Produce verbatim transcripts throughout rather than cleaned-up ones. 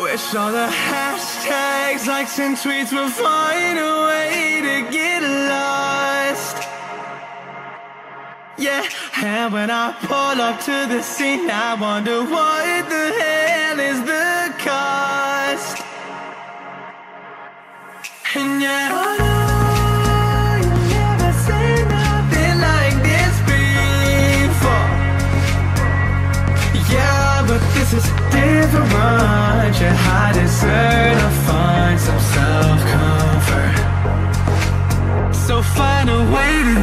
Wish all the hashtags, likes and tweets will find a way to get lost. Yeah, and when I pull up to the scene, I wonder what the hell is the cost. And yet I know you've never seen nothing like this before. Yeah, but this is different. Your high desert to find some self-comfort, so find a way to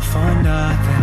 for nothing.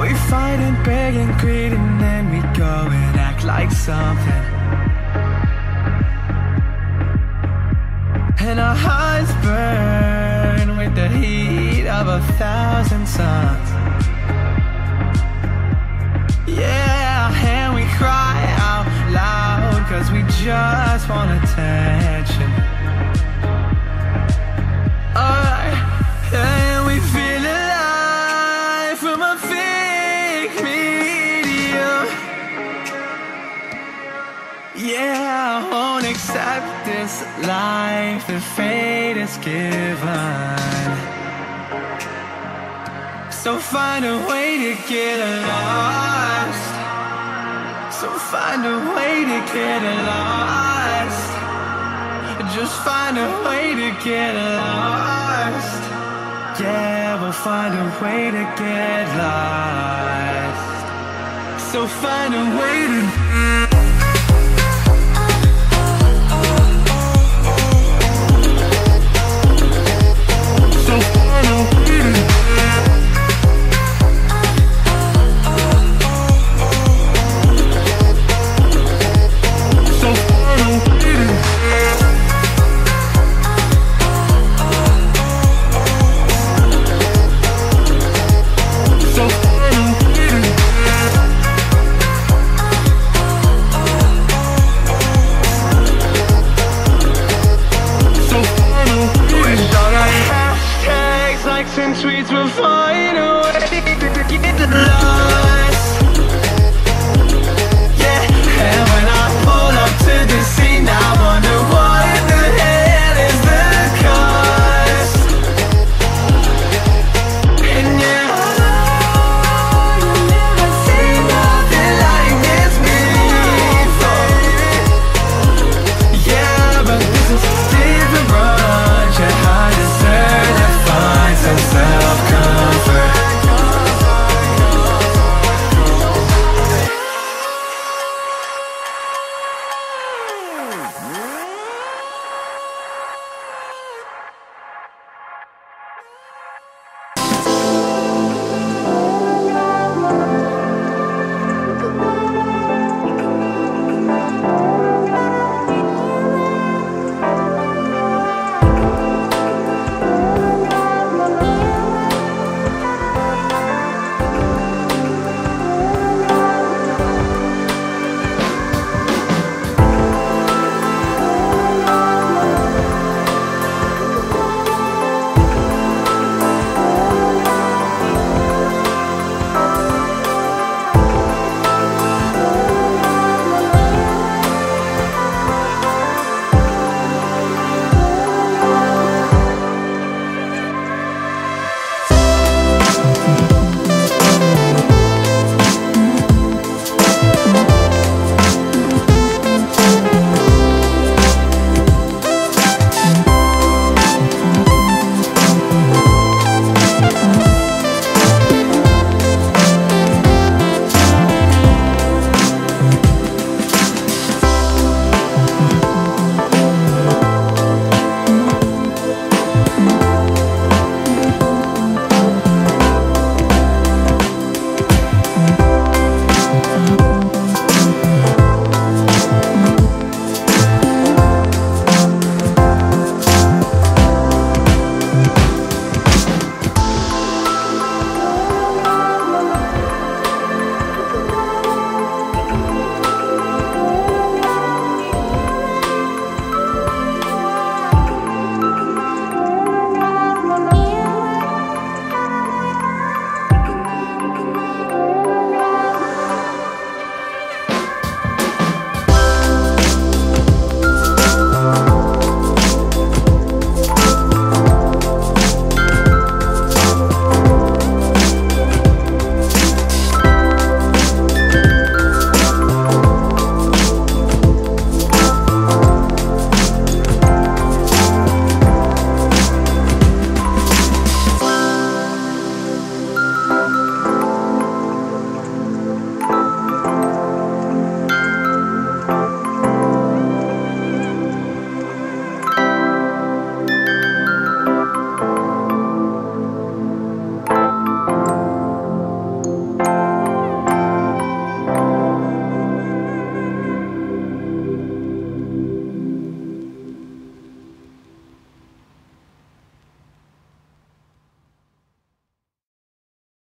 We fight and beg and greed, and then we go and act like something. And our hearts burn with the heat of a thousand suns. Yeah, and we cry out loud, cause we just want attention. And we feel alive from a fake medium. Yeah, I won't accept this life that fate is given, so find a way to get lost. So find a way to get lost. Just find a way to get lost. Yeah, we'll find a way to get lost. So find a way to and tweets will find a way to get lost. Yeah,